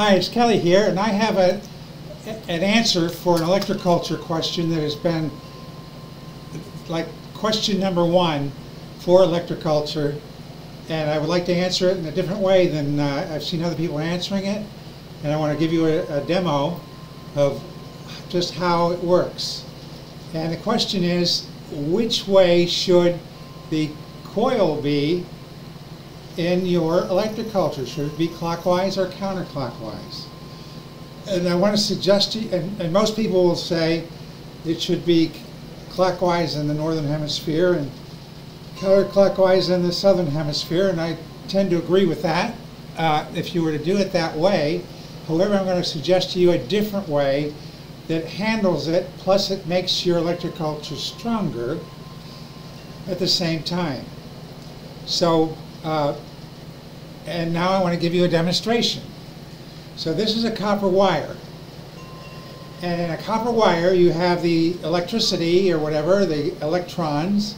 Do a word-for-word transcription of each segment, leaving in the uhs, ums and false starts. Hi, it's Kelly here, and I have a, an answer for an electroculture question that has been like question number one for electroculture, and I would like to answer it in a different way than uh, I've seen other people answering it, and I want to give you a, a demo of just how it works. And the question is, which way should the coil be in your electroculture? Should it be clockwise or counterclockwise? And I want to suggest to you, and, and most people will say it should be clockwise in the northern hemisphere and counterclockwise in the southern hemisphere, and I tend to agree with that uh, if you were to do it that way. However, I'm going to suggest to you a different way that handles it, plus it makes your electroculture stronger at the same time. So uh, and now I want to give you a demonstration. So this is a copper wire, and in a copper wire you have the electricity or whatever, the electrons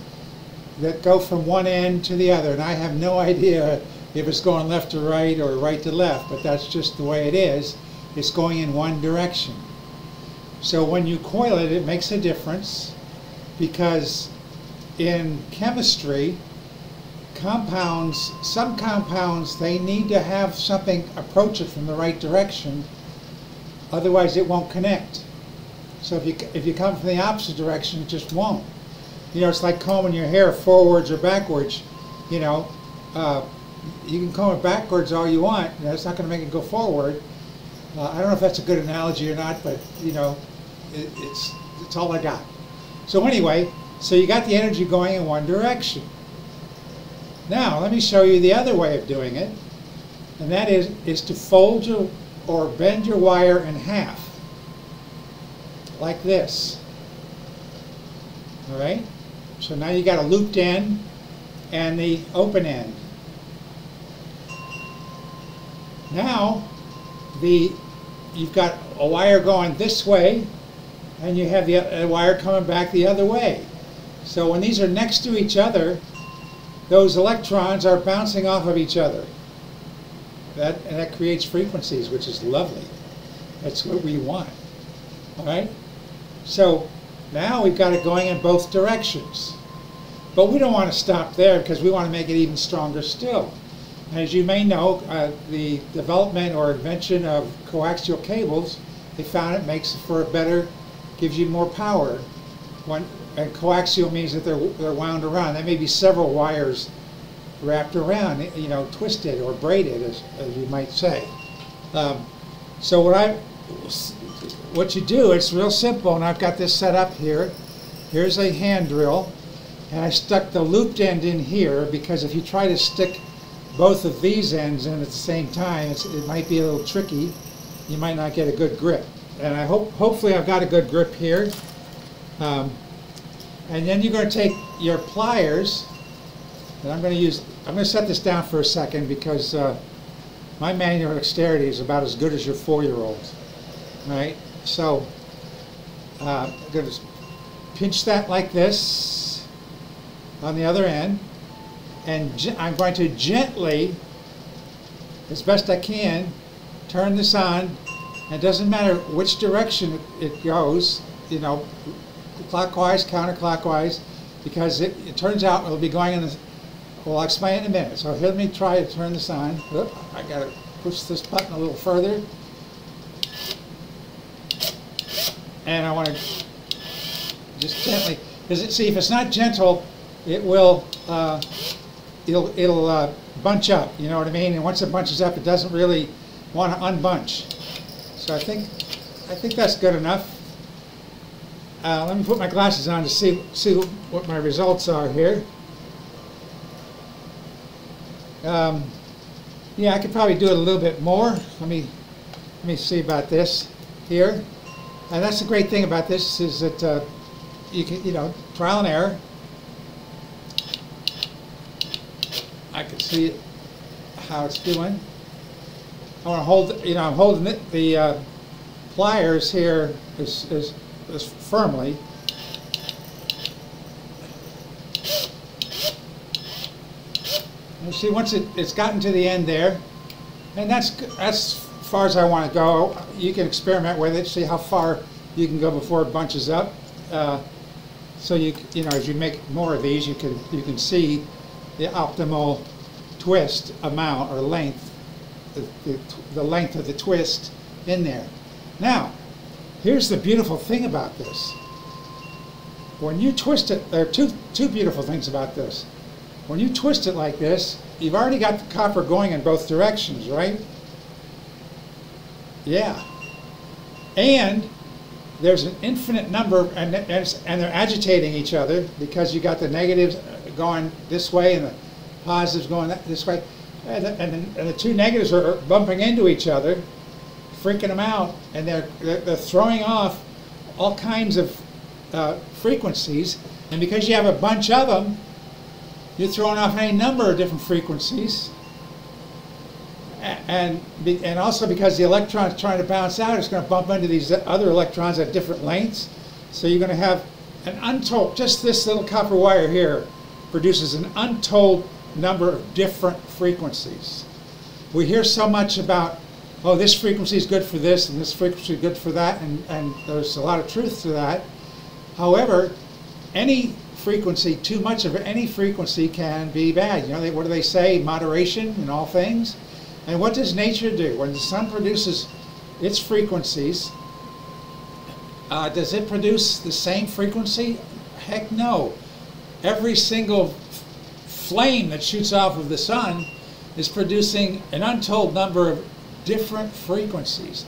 that go from one end to the other, and I have no idea if it's going left to right or right to left, but that's just the way it is. It's going in one direction. So when you coil it, it makes a difference, because in chemistry, compounds, some compounds, they need to have something approach it from the right direction, otherwise it won't connect. So if you, if you come from the opposite direction, it just won't. You know, it's like combing your hair forwards or backwards. You know, uh, you can comb it backwards all you want, you know, it's not going to make it go forward. Uh, I don't know if that's a good analogy or not, but you know, it, it's, it's all I got. So anyway, so you got the energy going in one direction. Now, let me show you the other way of doing it, and that is, is to fold your, or bend your wire in half, like this. All right? So now you got a looped end and the open end. Now, the, you've got a wire going this way, and you have the a wire coming back the other way. So when these are next to each other, those electrons are bouncing off of each other. That, and that creates frequencies, which is lovely. That's what we want. All right? So now we've got it going in both directions. But we don't want to stop there, because we want to make it even stronger still. As you may know, uh, the development or invention of coaxial cables, they found it makes for a better, gives you more power. When, and coaxial means that they're, they're wound around. There may be several wires wrapped around, you know, twisted or braided, as, as you might say. Um, so what I, what you do, it's real simple, and I've got this set up here. Here's a hand drill, and I stuck the looped end in here, because if you try to stick both of these ends in at the same time, it's, it might be a little tricky. You might not get a good grip. And I hope, hopefully I've got a good grip here. Um, And then you're going to take your pliers, and I'm going to use, I'm going to set this down for a second, because uh, my manual dexterity is about as good as your four-year-old's, right? So uh, I'm going to pinch that like this on the other end, and I'm going to gently, as best I can, turn this on. It doesn't matter which direction it goes, you know, clockwise, counterclockwise, because it, it turns out it'll be going in the, well, I'll explain in a minute. So here, let me try to turn this on. Oop, I gotta push this button a little further. And I want to just gently, because it, see, if it's not gentle, it will, uh, it'll, it'll uh, bunch up, you know what I mean? And once it bunches up, it doesn't really want to unbunch. So I think, I think that's good enough. Uh, let me put my glasses on to see, see what my results are here. Um, yeah, I could probably do it a little bit more. Let me, let me see about this here. And that's the great thing about this, is that uh, you can, you know, trial and error. I can see how it's doing. I want to hold, you know, I'm holding it, the uh, pliers here is, is firmly, and see, once it, it's gotten to the end there, and that's that's far as I want to go. You can experiment with it, see how far you can go before it bunches up. Uh, so you you know, as you make more of these, you can you can see the optimal twist amount or length, the, the, the length of the twist in there. Now, here's the beautiful thing about this. When you twist it, there are two two beautiful things about this. When you twist it like this, you've already got the copper going in both directions, right? Yeah. And there's an infinite number, and, and, and they're agitating each other because you got the negatives going this way and the positives going that, this way. And the, and, the, and the two negatives are bumping into each other, freaking them out, and they're, they're throwing off all kinds of uh, frequencies. And because you have a bunch of them, you're throwing off any number of different frequencies. And, and also because the electron is trying to bounce out, it's going to bump into these other electrons at different lengths. So you're going to have an untold, just this little copper wire here produces an untold number of different frequencies. We hear so much about, oh, this frequency is good for this, and this frequency is good for that, and, and there's a lot of truth to that. However, any frequency, too much of any frequency can be bad. You know, they, what do they say? Moderation in all things. And what does nature do? When the sun produces its frequencies, uh, does it produce the same frequency? Heck no. Every single flame that shoots off of the sun is producing an untold number of different frequencies.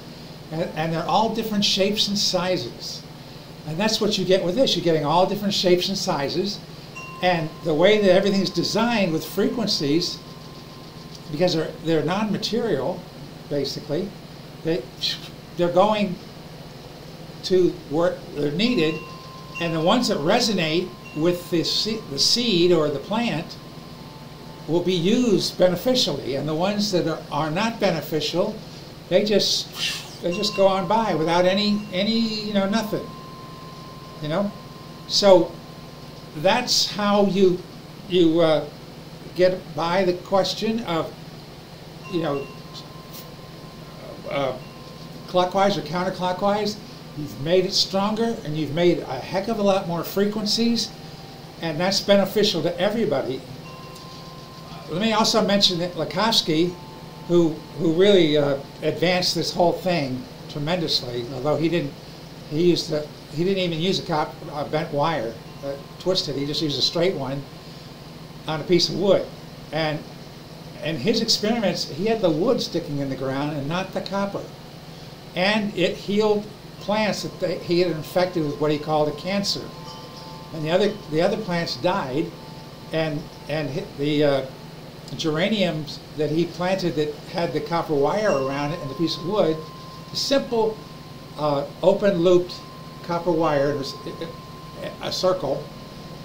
And, and they're all different shapes and sizes. And that's what you get with this. You're getting all different shapes and sizes. And the way that everything's designed with frequencies, because they're, they're non-material, basically, they, they're going to where they're needed, and the ones that resonate with the, se the seed or the plant will be used beneficially, and the ones that are, are not beneficial, they just they just go on by without any any you know nothing, you know. So that's how you you uh, get by the question of, you know, uh, clockwise or counterclockwise. You've made it stronger, and you've made a heck of a lot more frequencies, and that's beneficial to everybody. Let me also mention that Lakhovsky, who who really uh, advanced this whole thing tremendously, although he didn't, he used the, he didn't even use a, cop, a bent wire, uh, twisted. He just used a straight one on a piece of wood, and and his experiments, he had the wood sticking in the ground and not the copper, and it healed plants that they, he had infected with what he called a cancer, and the other the other plants died, and and the uh, geraniums that he planted that had the copper wire around it and the piece of wood, the simple uh, open looped copper wire, it was a circle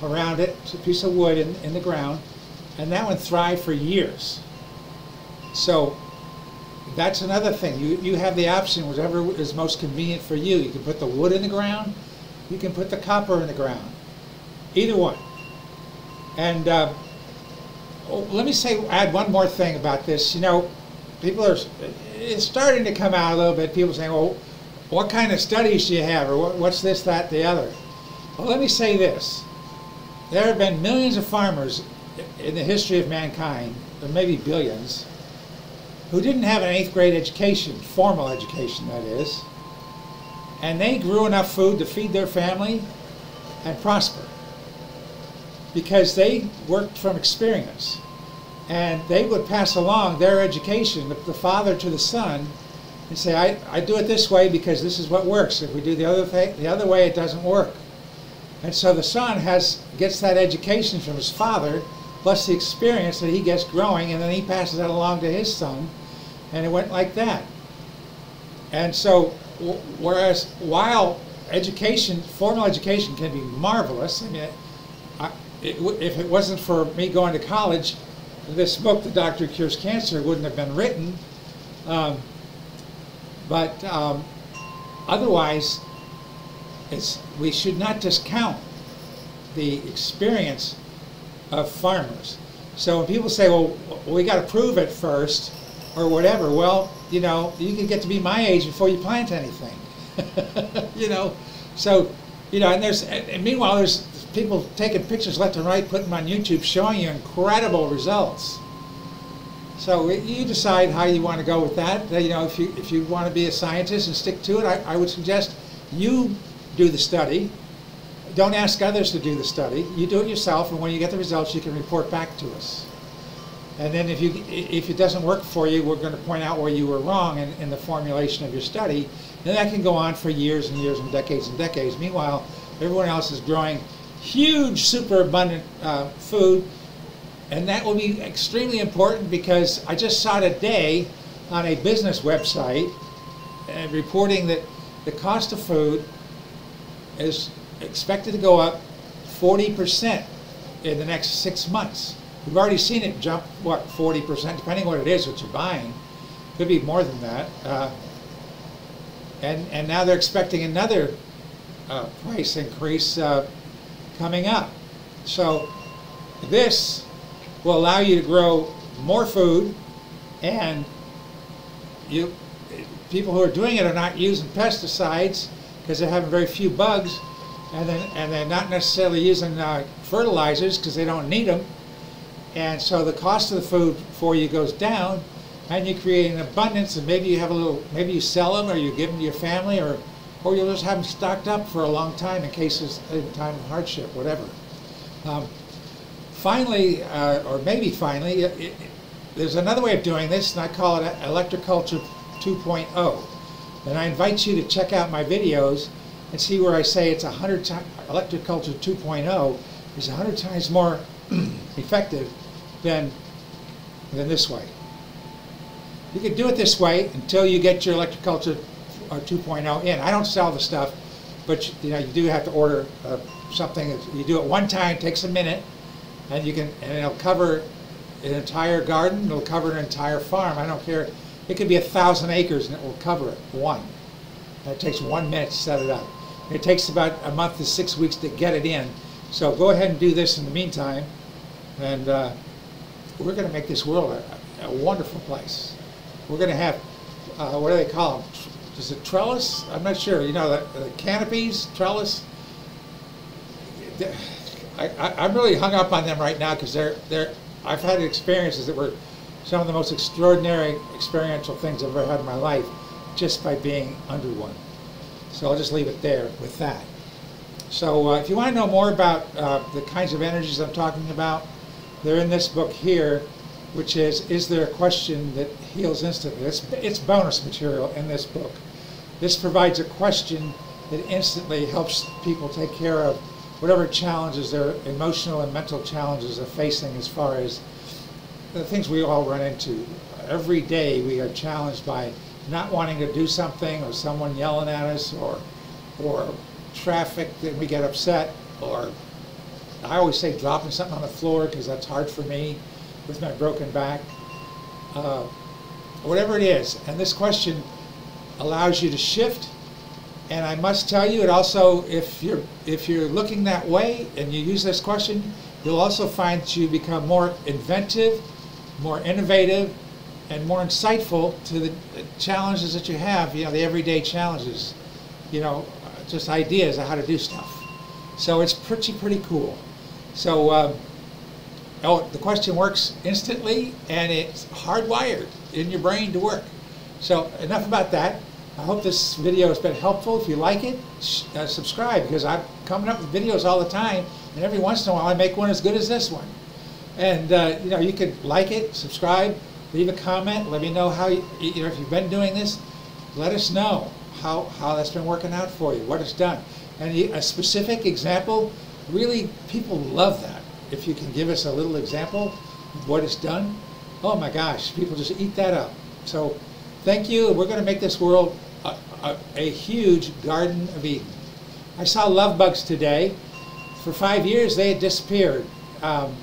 around it, a piece of wood in, in the ground, and that one thrived for years. So that's another thing. You, you have the option, whatever is most convenient for you. You can put the wood in the ground, you can put the copper in the ground, either one. And uh, oh, let me say, add one more thing about this. You know, people are, it's starting to come out a little bit, people saying, well, what kind of studies do you have, or what's this, that, the other? Well, let me say this. There have been millions of farmers in the history of mankind, or maybe billions, who didn't have an eighth grade education, formal education that is, and they grew enough food to feed their family and prosper because they worked from experience, and they would pass along their education, the father to the son, and say, I, I do it this way because this is what works. If we do the other thing, the other way, it doesn't work. And so the son has, gets that education from his father, plus the experience that he gets growing, and then he passes that along to his son, and it went like that. And so, whereas while education, formal education can be marvelous, I mean, it, I, it, if it wasn't for me going to college, this book, The Doctor Who Cures Cancer, wouldn't have been written. Um, but um, otherwise, It's, we should not discount the experience of farmers. So when people say, well, we got to prove it first, or whatever, well, you know, you can get to be my age before you plant anything. You know, so, you know, and there's, and meanwhile, there's people taking pictures left and right, putting them on YouTube, showing you incredible results. So you decide how you want to go with that. You know, if you, if you want to be a scientist and stick to it, I, I would suggest you do the study. Don't ask others to do the study. You do it yourself, and when you get the results, you can report back to us. And then if, you, if it doesn't work for you, we're going to point out where you were wrong in, in the formulation of your study. And that can go on for years and years and decades and decades. Meanwhile, everyone else is growing huge, super abundant uh, food. And that will be extremely important, because I just saw today on a business website uh, reporting that the cost of food is expected to go up forty percent in the next six months. We've already seen it jump, what, forty percent, depending on what it is, what you're buying. Could be more than that. Uh, and, and now they're expecting another uh, price increase uh, coming up. So this will allow you to grow more food, and you, people who are doing it are not using pesticides because they're having very few bugs, and then and they're not necessarily using uh, fertilizers because they don't need them, and so the cost of the food for you goes down, and you create an abundance, and maybe you have a little, maybe you sell them or you give them to your family, or or you'll just have them stocked up for a long time in cases in time of hardship, whatever. Um, Finally, uh, or maybe finally, it, it, there's another way of doing this, and I call it ElectroCulture two point oh. And I invite you to check out my videos and see where I say it's one hundred times, ElectroCulture two point oh is one hundred times more effective than, than this way. You can do it this way until you get your ElectroCulture two point oh in. I don't sell the stuff, but you know, you do have to order uh, something. You do it one time, it takes a minute. And you can, and it'll cover an entire garden. It'll cover an entire farm. I don't care. It could be a thousand acres, and it will cover it. One. And it takes one minute to set it up. And it takes about a month to six weeks to get it in. So go ahead and do this in the meantime, and uh, we're going to make this world a, a wonderful place. We're going to have uh, what do they call them? Is it trellis? I'm not sure. You know, the, the canopies, trellis. The, I, I, I'm really hung up on them right now, because they're, they're, I've had experiences that were some of the most extraordinary experiential things I've ever had in my life, just by being under one. So I'll just leave it there with that. So uh, if you want to know more about uh, the kinds of energies I'm talking about, they're in this book here, which is, Is There a Question That Heals Instantly? It's, it's bonus material in this book. This provides a question that instantly helps people take care of whatever challenges, their emotional and mental challenges, are facing, as far as the things we all run into. Every day we are challenged by not wanting to do something, or someone yelling at us, or, or traffic that we get upset, or I always say dropping something on the floor, because that's hard for me with my broken back. Uh, whatever it is, and this question allows you to shift. And I must tell you, it also, if you're, if you're looking that way and you use this question, you'll also find that you become more inventive, more innovative, and more insightful to the challenges that you have, you know, the everyday challenges, you know, just ideas of how to do stuff. So it's pretty, pretty cool. So, um, oh, the question works instantly, and it's hardwired in your brain to work. So enough about that. I hope this video has been helpful. If you like it, uh, subscribe, because I'm coming up with videos all the time, and every once in a while I make one as good as this one. And uh, you know, you could like it, subscribe, leave a comment, let me know how you, you know, if you've been doing this, let us know how, how that's been working out for you, what it's done. And a specific example, really, people love that. If you can give us a little example of what it's done, oh my gosh, people just eat that up. So thank you. We're going to make this world A, a, a huge Garden of Eden. I saw love bugs today. For five years they had disappeared, um,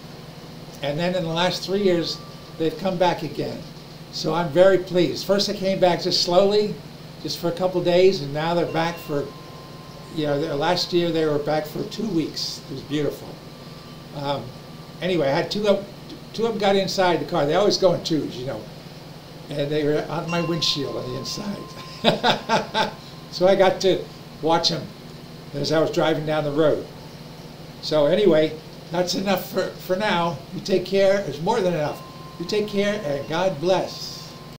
and then in the last three years they've come back again. So I'm very pleased. First they came back just slowly, just for a couple days, and now they're back for, you know, last year they were back for two weeks. It was beautiful. Um, anyway, I had two of, two of them got inside the car. They always go in twos, you know. and they were on my windshield on the inside. So I got to watch them as I was driving down the road. So anyway, that's enough for, for now. You take care. It's more than enough. You take care, and God bless.